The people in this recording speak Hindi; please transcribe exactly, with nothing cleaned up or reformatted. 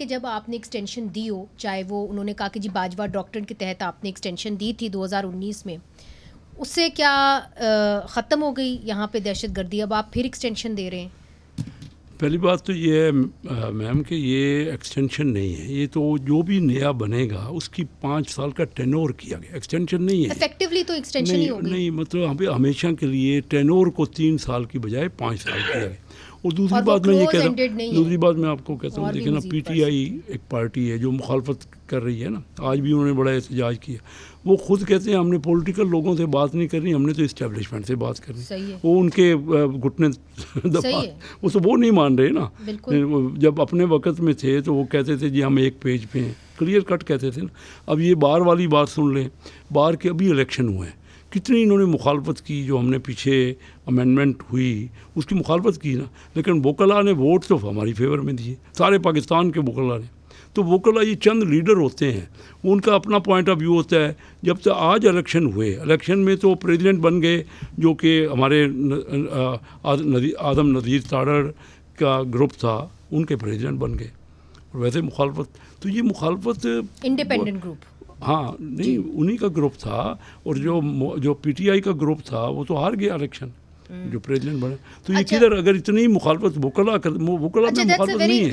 कि जब आपने एक्सटेंशन दी हो, चाहे वो उन्होंने कहा कि जी बाजवा डॉक्ट्रिन के तहत आपने एक्सटेंशन दी थी दो हज़ार उन्नीस में, उससे क्या ख़त्म हो गई यहाँ पे दहशतगर्दी? अब आप फिर एक्सटेंशन दे रहे हैं। पहली बात तो ये है मैम कि ये एक्सटेंशन नहीं है, ये तो जो भी नया बनेगा उसकी पाँच साल का टेनोर किया गया, एक्सटेंशन नहीं है। इफेक्टिवली तो एक्सटेंशन नहीं होगी, नहीं मतलब हमें हमेशा के लिए टेनोर को तीन साल की बजाय पाँच साल किया गया। और दूसरी बात मैं ये कहता हूँ दूसरी बात मैं आपको कहता हूँ देखिए ना, पीटीआई एक पार्टी है जो मुखालफत कर रही है ना, आज भी उन्होंने बड़ा एहतजाज किया। वो खुद कहते हैं हमने पॉलिटिकल लोगों से बात नहीं करनी, हमने तो इस्टेब्लिशमेंट से बात करनी। वो उनके घुटने दबा, वो सब वो नहीं मान रहे ना। जब अपने वक्त में थे तो वो कहते थे जी हम एक पेज पे हैं, क्लियर कट कहते थे ना। अब ये बार वाली बात सुन लें, बार के अभी इलेक्शन हुए हैं, कितनी इन्होंने मुखालफत की, जो हमने पीछे अमेंडमेंट हुई उसकी मुखालफत की ना। लेकिन वकला ने वोट तो हमारी फेवर में दिए, सारे पाकिस्तान के वकला ने। तो वकला ये चंद लीडर होते हैं, उनका अपना पॉइंट ऑफ व्यू होता है। जब तक आज इलेक्शन हुए, इलेक्शन में तो प्रेसिडेंट बन गए जो कि हमारे आदम नज़ीर ताड़र का ग्रुप था, उनके प्रेसिडेंट बन गए। और वैसे मुखालफत तो ये मुखालफत इंडिपेंडेंट ग्रुप, हाँ नहीं उन्हीं का ग्रुप था। और जो जो पीटीआई का ग्रुप था वो तो हार गया इलेक्शन, जो प्रेसिडेंट बने। तो ये अच्छा, किधर अगर इतनी मुखालफत वकला कर, वकला में मुखालफत नहीं है।